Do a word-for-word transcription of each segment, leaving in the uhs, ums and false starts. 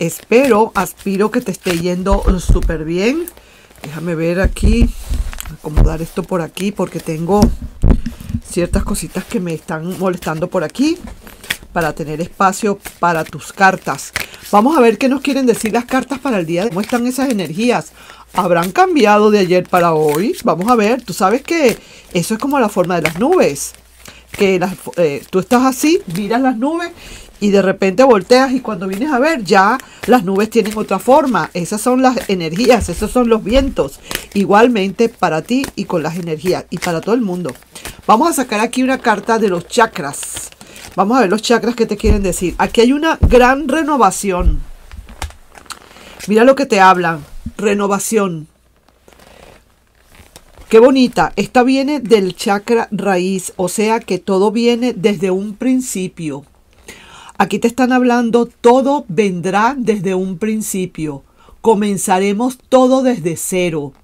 Espero, aspiro que te esté yendo súper bien. Déjame ver aquí, acomodar esto por aquí porque tengo ciertas cositas que me están molestando por aquí para tener espacio para tus cartas. Vamos a ver qué nos quieren decir las cartas para el día de hoy. ¿Cómo están esas energías? ¿Habrán cambiado de ayer para hoy? Vamos a ver. Tú sabes que eso es como la forma de las nubes. Que las, eh, tú estás así, miras las nubes y de repente volteas y cuando vienes a ver ya las nubes tienen otra forma. Esas son las energías, esos son los vientos. Igualmente para ti y con las energías y para todo el mundo. Vamos a sacar aquí una carta de los chakras. Vamos a ver los chakras que te quieren decir. Aquí hay una gran renovación. Mira lo que te hablan. Renovación. Qué bonita. Esta viene del chakra raíz. O sea que todo viene desde un principio. Aquí te están hablando. Todo vendrá desde un principio. Comenzaremos todo desde cero.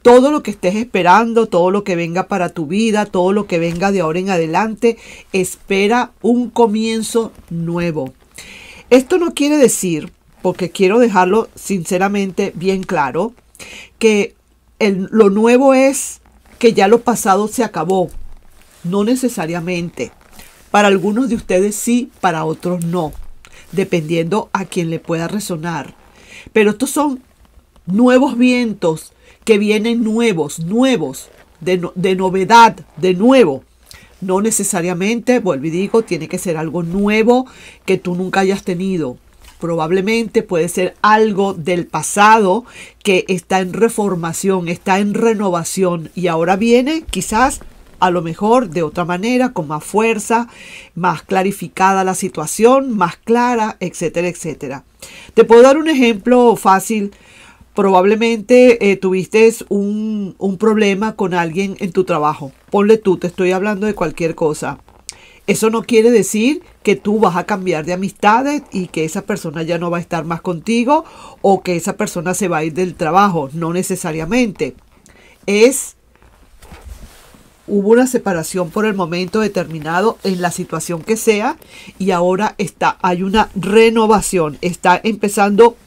Todo lo que estés esperando, todo lo que venga para tu vida, todo lo que venga de ahora en adelante, espera un comienzo nuevo. Esto no quiere decir, porque quiero dejarlo sinceramente bien claro, que el, lo nuevo es que ya lo pasado se acabó. No necesariamente. Para algunos de ustedes sí, para otros no. Dependiendo a quien le pueda resonar. Pero estos son nuevos vientos. Que vienen nuevos, nuevos, de, no, de novedad, de nuevo. No necesariamente, vuelvo y digo, tiene que ser algo nuevo que tú nunca hayas tenido. Probablemente puede ser algo del pasado que está en reformación, está en renovación. Y ahora viene quizás a lo mejor de otra manera, con más fuerza, más clarificada la situación, más clara, etcétera, etcétera. Te puedo dar un ejemplo fácil. Probablemente eh, tuviste un, un problema con alguien en tu trabajo. Ponle tú, te estoy hablando de cualquier cosa. Eso no quiere decir que tú vas a cambiar de amistades y que esa persona ya no va a estar más contigo o que esa persona se va a ir del trabajo. No necesariamente. Es, hubo una separación por el momento determinado en la situación que sea y ahora está, hay una renovación. Está empezando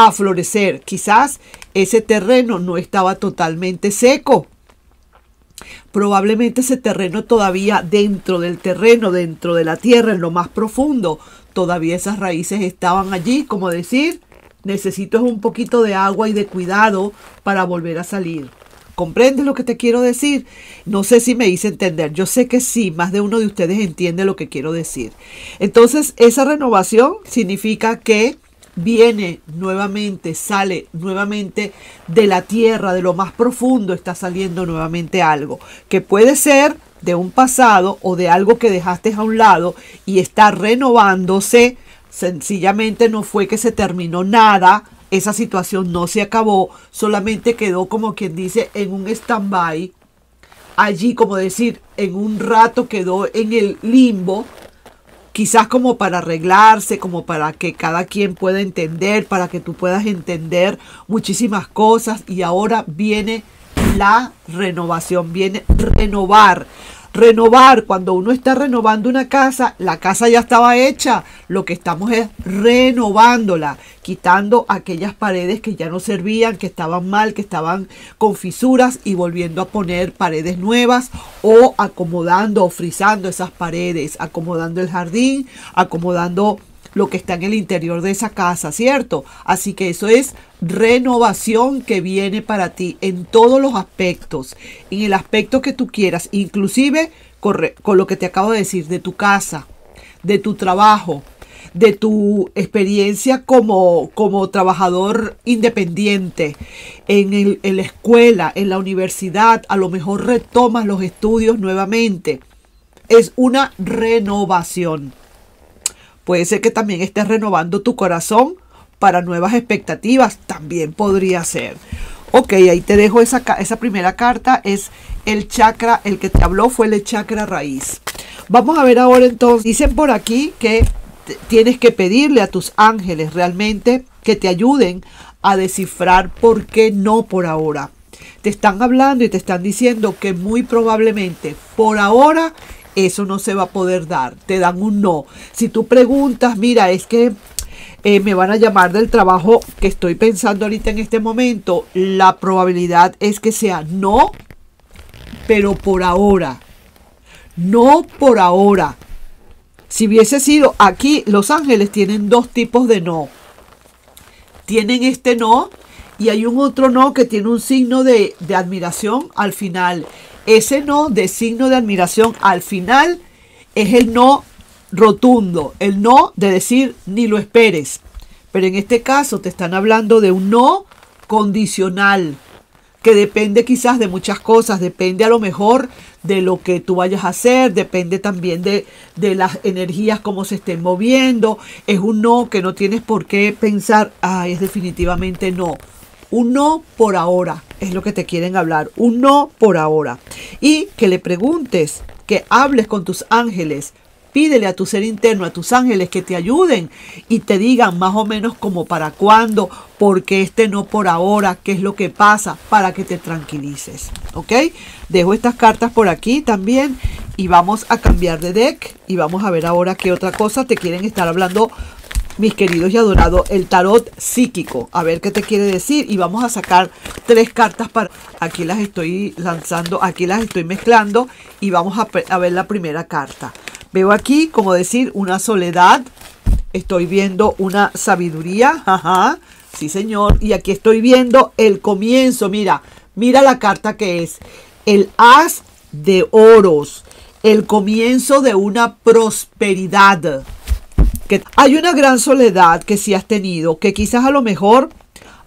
a florecer. Quizás ese terreno no estaba totalmente seco. Probablemente ese terreno todavía dentro del terreno, dentro de la tierra, en lo más profundo, todavía esas raíces estaban allí, como decir, necesito un poquito de agua y de cuidado para volver a salir. ¿Comprendes lo que te quiero decir? No sé si me hice entender. Yo sé que sí, más de uno de ustedes entiende lo que quiero decir. Entonces, esa renovación significa que viene nuevamente, sale nuevamente de la tierra, de lo más profundo está saliendo nuevamente algo que puede ser de un pasado o de algo que dejaste a un lado y está renovándose. Sencillamente no fue que se terminó nada, esa situación no se acabó, solamente quedó como quien dice en un stand-by, allí como decir en un rato quedó en el limbo. Quizás como para arreglarse, como para que cada quien pueda entender, para que tú puedas entender muchísimas cosas. Y ahora viene la renovación, viene renovar. Renovar, cuando uno está renovando una casa, la casa ya estaba hecha. Lo que estamos es renovándola, quitando aquellas paredes que ya no servían, que estaban mal, que estaban con fisuras y volviendo a poner paredes nuevas o acomodando o frisando esas paredes, acomodando el jardín, acomodando lo que está en el interior de esa casa, ¿cierto? Así que eso es renovación que viene para ti en todos los aspectos, en el aspecto que tú quieras, inclusive con, con lo que te acabo de decir, de tu casa, de tu trabajo, de tu experiencia como, como trabajador independiente, en, el, en la escuela, en la universidad, a lo mejor retomas los estudios nuevamente. Es una renovación. Puede ser que también estés renovando tu corazón para nuevas expectativas. También podría ser. Ok, ahí te dejo esa, esa primera carta. Es el chakra, el que te habló fue el chakra raíz. Vamos a ver ahora entonces. Dicen por aquí que tienes que pedirle a tus ángeles realmente que te ayuden a descifrar por qué no por ahora. Te están hablando y te están diciendo que muy probablemente por ahora eso no se va a poder dar. Te dan un no. Si tú preguntas, mira, es que eh, me van a llamar del trabajo que estoy pensando ahorita en este momento, la probabilidad es que sea no, pero por ahora. No por ahora. Si hubiese sido aquí, Los Ángeles tienen dos tipos de no. Tienen este no y hay un otro no que tiene un signo de, de admiración al final. Ese no de signo de admiración al final es el no rotundo, el no de decir ni lo esperes. Pero en este caso te están hablando de un no condicional, que depende quizás de muchas cosas, depende a lo mejor de lo que tú vayas a hacer, depende también de, de las energías, cómo se estén moviendo. Es un no que no tienes por qué pensar, ah, es definitivamente no. Un no por ahora, es lo que te quieren hablar, un no por ahora. Y que le preguntes, que hables con tus ángeles, pídele a tu ser interno, a tus ángeles que te ayuden y te digan más o menos como para cuándo, porque este no por ahora, qué es lo que pasa, para que te tranquilices, ¿ok? Dejo estas cartas por aquí también y vamos a cambiar de deck y vamos a ver ahora qué otra cosa te quieren estar hablando, mis queridos y adorados, el tarot psíquico. A ver qué te quiere decir y vamos a sacar tres cartas para... Aquí las estoy lanzando, aquí las estoy mezclando y vamos a, a ver la primera carta. Veo aquí, como decir, una soledad. Estoy viendo una sabiduría. Ajá, sí señor. Y aquí estoy viendo el comienzo. Mira, mira la carta que es. El As de Oros. El comienzo de una prosperidad. Que hay una gran soledad que sí has tenido. Que quizás a lo mejor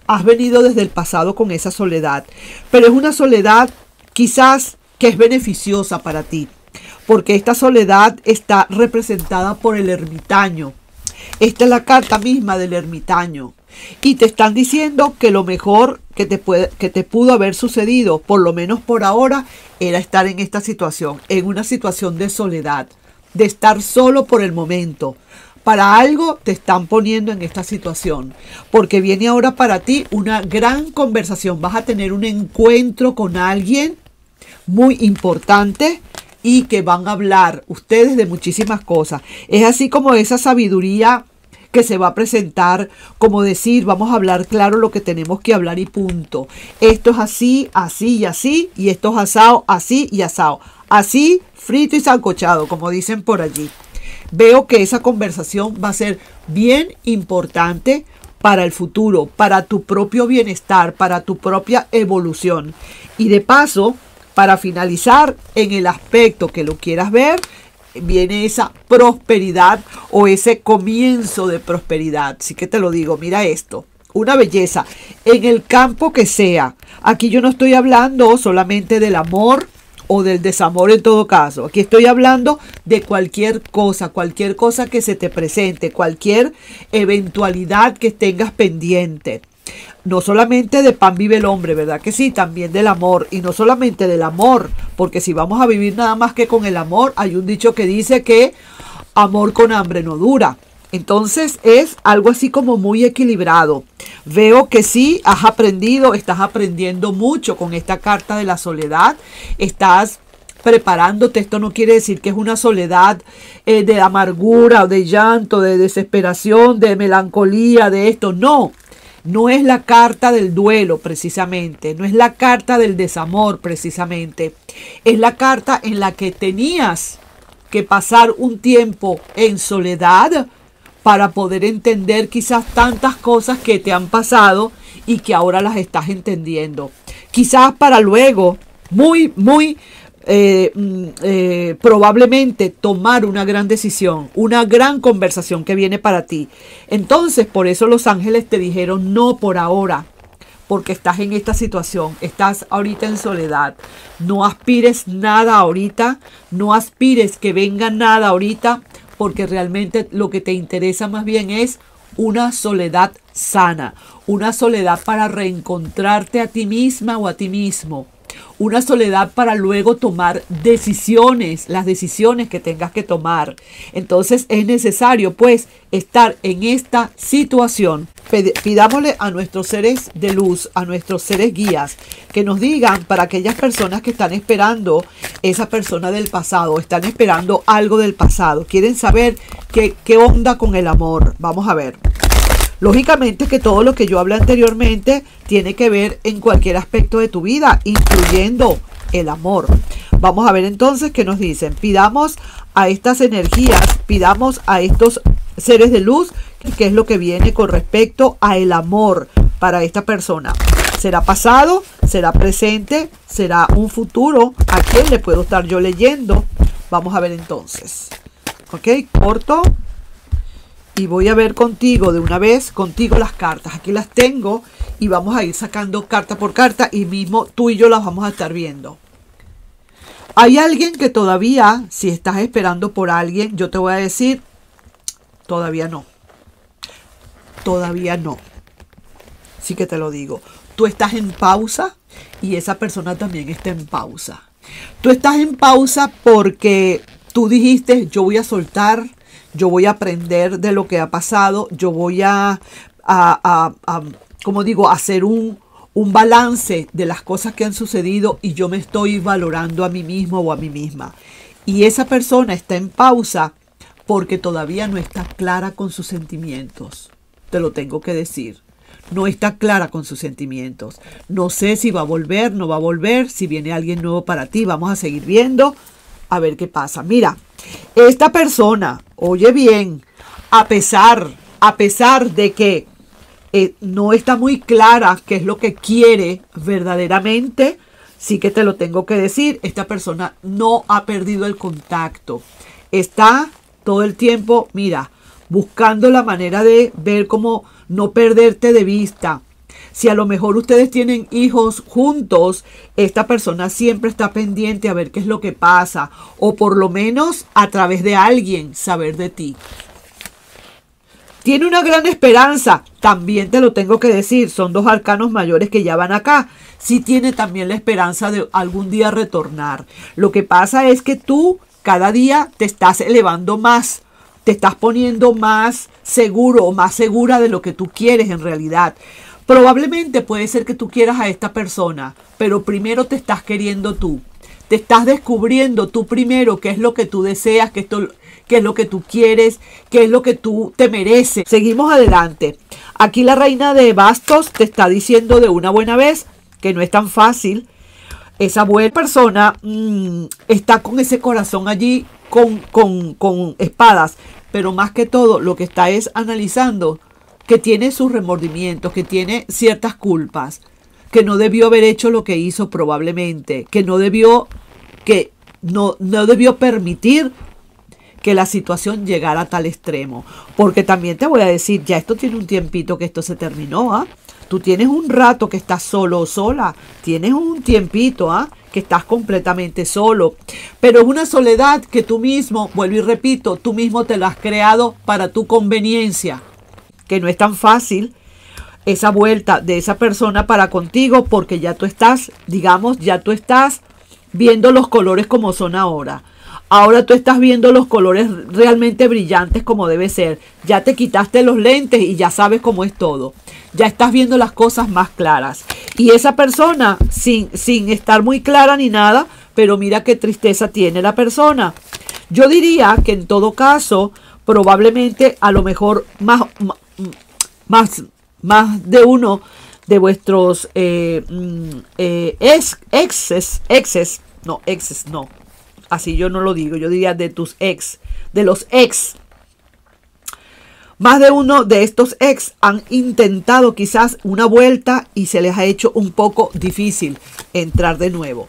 has venido desde el pasado con esa soledad. Pero es una soledad quizás que es beneficiosa para ti. Porque esta soledad está representada por el ermitaño. Esta es la carta misma del ermitaño. Y te están diciendo que lo mejor que te, puede, que te pudo haber sucedido, por lo menos por ahora, era estar en esta situación. En una situación de soledad. De estar solo por el momento. Para algo te están poniendo en esta situación. Porque viene ahora para ti una gran conversación. Vas a tener un encuentro con alguien muy importante. Y que van a hablar ustedes de muchísimas cosas. Es así como esa sabiduría que se va a presentar, como decir, vamos a hablar claro lo que tenemos que hablar y punto. Esto es así, así y así, y esto es asado, así y asado. Así, frito y sancochado, como dicen por allí. Veo que esa conversación va a ser bien importante para el futuro, para tu propio bienestar, para tu propia evolución. Y de paso... Para finalizar, en el aspecto que lo quieras ver, viene esa prosperidad o ese comienzo de prosperidad. Así que te lo digo, mira esto, una belleza, en el campo que sea. Aquí yo no estoy hablando solamente del amor o del desamor en todo caso. Aquí estoy hablando de cualquier cosa, cualquier cosa que se te presente, cualquier eventualidad que tengas pendiente. No solamente de pan vive el hombre, ¿verdad que sí? También del amor. Y no solamente del amor, porque si vamos a vivir nada más que con el amor, hay un dicho que dice que amor con hambre no dura. Entonces es algo así como muy equilibrado. Veo que sí, has aprendido, estás aprendiendo mucho con esta carta de la soledad. Estás preparándote. Esto no quiere decir que es una soledad eh, de amargura, de llanto, de desesperación, de melancolía, de esto. No. No es la carta del duelo precisamente, no es la carta del desamor precisamente. Es la carta en la que tenías que pasar un tiempo en soledad para poder entender quizás tantas cosas que te han pasado y que ahora las estás entendiendo. Quizás para luego, muy, muy eh, eh, probablemente tomar una gran decisión, una gran conversación que viene para ti. Entonces, por eso los ángeles te dijeron no por ahora, porque estás en esta situación, estás ahorita en soledad. No aspires nada ahorita, no aspires que venga nada ahorita, porque realmente lo que te interesa más bien es una soledad sana, una soledad para reencontrarte a ti misma o a ti mismo. Una soledad para luego tomar decisiones, las decisiones que tengas que tomar. Entonces es necesario pues estar en esta situación. Pidámosle a nuestros seres de luz, a nuestros seres guías, que nos digan para aquellas personas que están esperando esa persona del pasado, están esperando algo del pasado, quieren saber qué, qué onda con el amor. Vamos a ver. Lógicamente que todo lo que yo hablé anteriormente tiene que ver en cualquier aspecto de tu vida, incluyendo el amor. Vamos a ver entonces qué nos dicen. Pidamos a estas energías, pidamos a estos seres de luz, qué es lo que viene con respecto al amor para esta persona. ¿Será pasado? ¿Será presente? ¿Será un futuro? ¿A quién le puedo estar yo leyendo? Vamos a ver entonces. Ok, corto. Y voy a ver contigo de una vez, contigo las cartas. Aquí las tengo y vamos a ir sacando carta por carta y mismo tú y yo las vamos a estar viendo. Hay alguien que todavía, si estás esperando por alguien, yo te voy a decir, todavía no. Todavía no. Sí que te lo digo. Tú estás en pausa y esa persona también está en pausa. Tú estás en pausa porque tú dijiste, yo voy a soltar. Yo voy a aprender de lo que ha pasado. Yo voy a, a, a, a como digo, hacer un, un balance de las cosas que han sucedido y yo me estoy valorando a mí mismo o a mí misma. Y esa persona está en pausa porque todavía no está clara con sus sentimientos. Te lo tengo que decir. No está clara con sus sentimientos. No sé si va a volver, no va a volver, si viene alguien nuevo para ti. Vamos a seguir viendo a ver qué pasa. Mira, esta persona, oye bien, a pesar, a pesar de que eh, no está muy clara qué es lo que quiere verdaderamente, sí que te lo tengo que decir, esta persona no ha perdido el contacto. Está todo el tiempo, mira, buscando la manera de ver cómo no perderte de vista. Si a lo mejor ustedes tienen hijos juntos, esta persona siempre está pendiente a ver qué es lo que pasa. O por lo menos a través de alguien saber de ti. Tiene una gran esperanza. También te lo tengo que decir. Son dos arcanos mayores que ya van acá. Sí tiene también la esperanza de algún día retornar. Lo que pasa es que tú cada día te estás elevando más. Te estás poniendo más seguro o más segura de lo que tú quieres en realidad. Probablemente puede ser que tú quieras a esta persona, pero primero te estás queriendo tú. Te estás descubriendo tú primero qué es lo que tú deseas, qué, esto, qué es lo que tú quieres, qué es lo que tú te mereces. Seguimos adelante. Aquí la reina de bastos te está diciendo de una buena vez que no es tan fácil. Esa buena persona mmm, está con ese corazón allí con, con, con espadas, pero más que todo lo que está es analizando que tiene sus remordimientos, que tiene ciertas culpas, que no debió haber hecho lo que hizo probablemente, que no debió, que no, no debió permitir que la situación llegara a tal extremo. Porque también te voy a decir, ya esto tiene un tiempito que esto se terminó, ¿ah? Tú tienes un rato que estás solo o sola, tienes un tiempito, ¿ah? Que estás completamente solo, pero es una soledad que tú mismo, vuelvo y repito, tú mismo te la has creado para tu conveniencia. Que no es tan fácil esa vuelta de esa persona para contigo porque ya tú estás, digamos, ya tú estás viendo los colores como son ahora. Ahora tú estás viendo los colores realmente brillantes como debe ser. Ya te quitaste los lentes y ya sabes cómo es todo. Ya estás viendo las cosas más claras. Y esa persona, sin, sin estar muy clara ni nada, pero mira qué tristeza tiene la persona. Yo diría que en todo caso, probablemente a lo mejor más... más Más, más de uno de vuestros eh, eh, ex, exes, exes, no, exes, no, así yo no lo digo, yo diría de tus ex, de los ex. Más de uno de estos ex han intentado quizás una vuelta y se les ha hecho un poco difícil entrar de nuevo.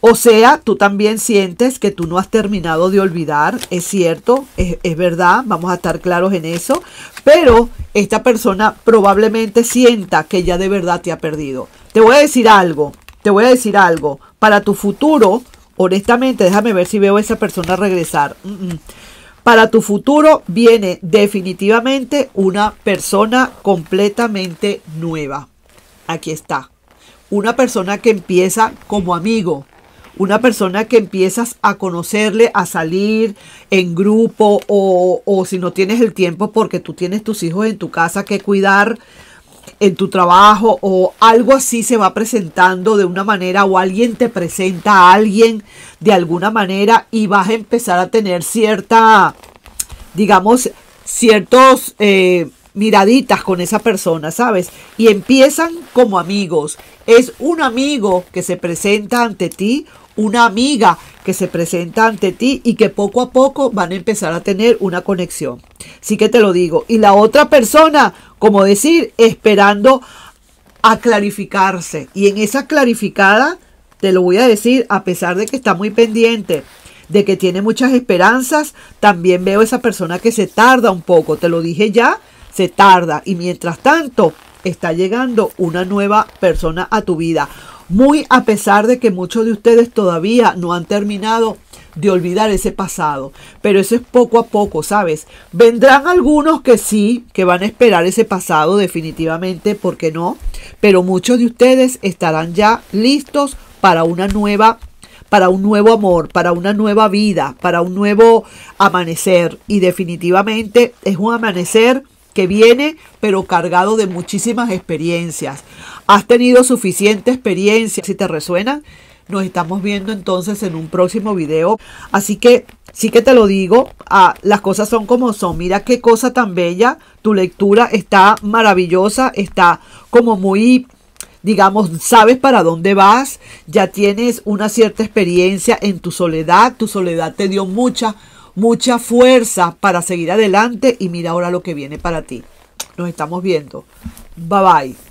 O sea, tú también sientes que tú no has terminado de olvidar, es cierto, es, es verdad, vamos a estar claros en eso, pero esta persona probablemente sienta que ya de verdad te ha perdido. Te voy a decir algo, te voy a decir algo, para tu futuro, honestamente, déjame ver si veo a esa persona regresar. Mm -mm. Para tu futuro viene definitivamente una persona completamente nueva. Aquí está, una persona que empieza como amigo. Una persona que empiezas a conocerle, a salir en grupo o, o si no tienes el tiempo porque tú tienes tus hijos en tu casa que cuidar, en tu trabajo o algo así se va presentando de una manera o alguien te presenta a alguien de alguna manera y vas a empezar a tener cierta, digamos, ciertos eh, miraditas con esa persona, ¿sabes? Y empiezan como amigos. Es un amigo que se presenta ante ti, una amiga que se presenta ante ti y que poco a poco van a empezar a tener una conexión. Sí que te lo digo. Y la otra persona, como decir, esperando a clarificarse. Y en esa clarificada, te lo voy a decir, a pesar de que está muy pendiente, de que tiene muchas esperanzas, también veo esa persona que se tarda un poco. Te lo dije ya, se tarda. Y mientras tanto, está llegando una nueva persona a tu vida. Muy a pesar de que muchos de ustedes todavía no han terminado de olvidar ese pasado. Pero eso es poco a poco, ¿sabes? Vendrán algunos que sí, que van a esperar ese pasado definitivamente, ¿por qué no? Pero muchos de ustedes estarán ya listos para una nueva, para un nuevo amor, para una nueva vida, para un nuevo amanecer. Y definitivamente es un amanecer que viene, pero cargado de muchísimas experiencias. Has tenido suficiente experiencia. Si te resuena, nos estamos viendo entonces en un próximo video. Así que sí que te lo digo, ah, las cosas son como son. Mira qué cosa tan bella. Tu lectura está maravillosa, está como muy... digamos, sabes para dónde vas, ya tienes una cierta experiencia en tu soledad. Tu soledad te dio mucha, mucha fuerza para seguir adelante y mira ahora lo que viene para ti. Nos estamos viendo. Bye, bye.